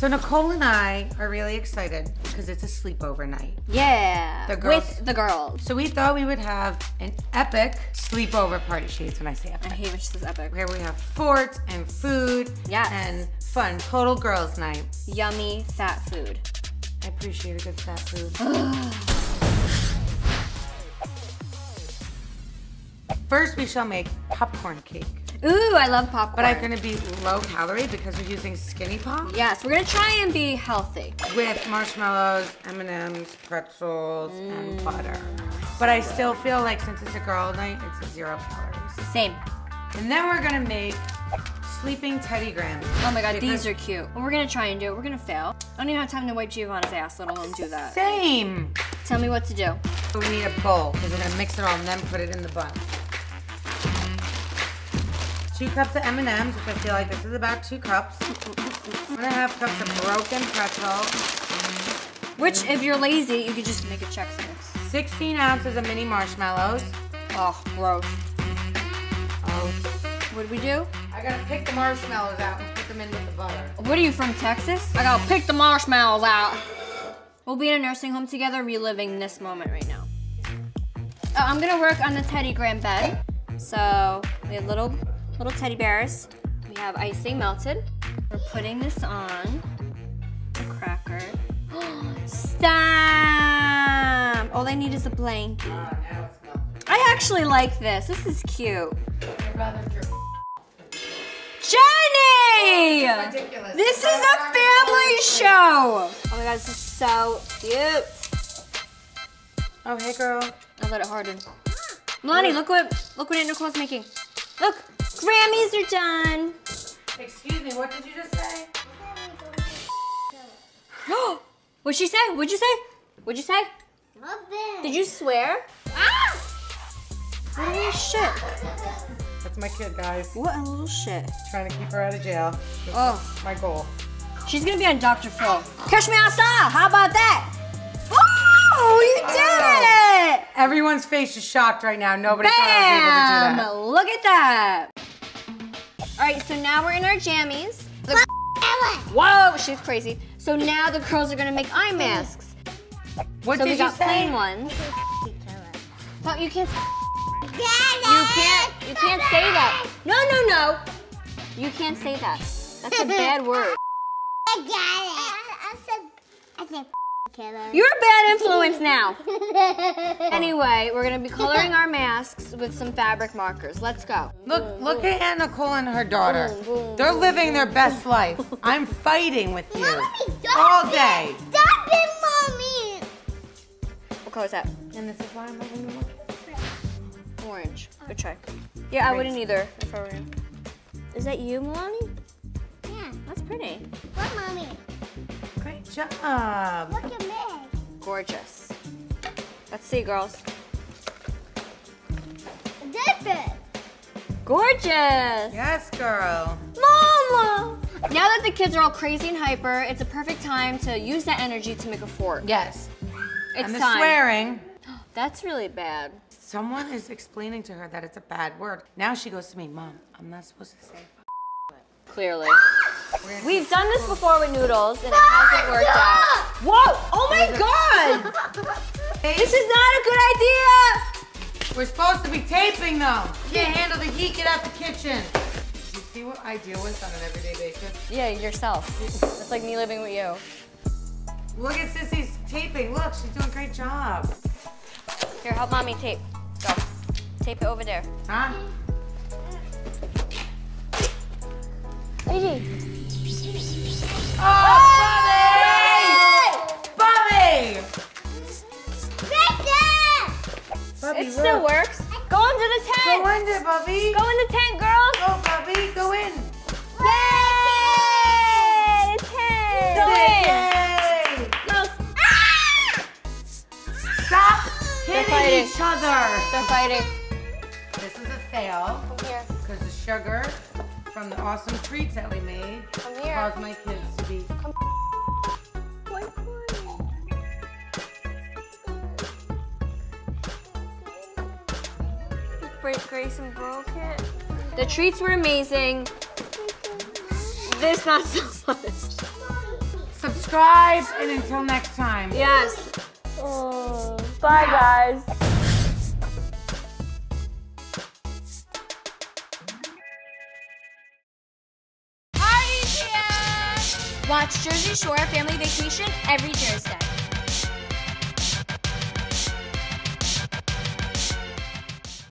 So Nicole and I are really excited because it's a sleepover night. Yeah, the girls. With the girls. So we thought we would have an epic sleepover party. She hates when I say epic. I hate when she says epic. Here we have forts and food. Yes. And fun, total girls night. Yummy, fat food. I appreciate a good fat food. First, we shall make popcorn cake. Ooh, I love popcorn. But I'm gonna be low calorie because we're using Skinny Pop. Yes, we're gonna try and be healthy. With marshmallows, M&M's, pretzels, and butter. But I still feel like since it's a girl night, it's 0 calories. Same. And then we're gonna make sleeping Teddy Grahams. Oh my God, these are cute. Well, we're gonna try and do it. We're gonna fail. I don't even have time to wipe Giovanna's ass, let alone do that. Same. Tell me what to do. We need a bowl because we're gonna mix it all and then put it in the bun. 2 cups of M&M's, which I feel like this is about 2 cups. 1.5 cups of broken pretzel. Which, if you're lazy, you could just make a check mix. 16 ounces of mini marshmallows. Oh, gross. Oh. What did we do? I gotta pick the marshmallows out and put them in with the butter. What are you, from Texas? I gotta pick the marshmallows out. We'll be in a nursing home together, reliving this moment right now. I'm gonna work on the Teddy Graham bed. So, we have little teddy bears. We have icing melted. We're putting this on the cracker. Stop! All I need is a blanket. Now it's melted. I actually like this. This is cute. I'd rather drink. Jenny! This is ridiculous. This is a family show. Oh my God, this is so cute. Oh, hey girl. I let it harden. Melanie, look what Aunt Nicole's making. Look. Grammys are done. Excuse me, what did you just say? What'd she say? What'd you say? What'd you say? Nothing. Did you swear? Ah! What a little shit. That's my kid, guys. What a little shit. Trying to keep her out of jail. This is my goal. She's gonna be on Dr. Phil. Catch me outside, how about that? Oh, you did it! Everyone's face is shocked right now. Nobody thought I was able to do that. Look at that. All right, so now we're in our jammies. Whoa, she's crazy. So now the girls are gonna make eye masks. What did you say? So we got plain ones. But you can't. You can't say that. No, no, no. You can't say that. That's a bad word. I said. You're a bad influence now. Anyway, we're gonna be coloring our masks with some fabric markers. Let's go. Look at Aunt Nicole and her daughter. They're living their best life. I'm fighting with you. Mommy, stop all day. It. Stop it, Mommy. We'll close that. And this is why I'm not gonna look. Orange. Good try. Yeah, I wouldn't either if I were you. Is that you, Melanie? Yeah. That's pretty. What, Mommy? Great job. Look at me. Gorgeous. Let's see, girls. Different. Gorgeous. Yes, girl. Mama. Now that the kids are all crazy and hyper, it's a perfect time to use that energy to make a fort. Yes. It's time. And the swearing. That's really bad. Someone is explaining to her that it's a bad word. Now she goes to me, Mom, I'm not supposed to say it. Clearly. We've done this before with noodles, and it hasn't worked out. Whoa! Oh my God! This is not a good idea! We're supposed to be taping, though. Can't handle the heat, get out the kitchen. You see what I deal with on an everyday basis? Yeah, yourself. It's like me living with you. Look at Sissy's taping. Look, she's doing a great job. Here, help Mommy tape. Go. Tape it over there. Huh? Easy. Oh, Bobby! Bobby! It still works. Go into the tent! Go into, Bobby! Go in the tent, girls! Go, Bobby! Go in! Yay! The tent! Go in! Girls! Ah! Stop hitting each other! They're fighting. This is a fail. Because the sugar from the awesome treats that we made caused my kids to be. Break Grace and broke it. The treats were amazing. This not so fun. subscribe, and until next time. Yes. Bye, guys. Watch Jersey Shore Family Vacation every Thursday.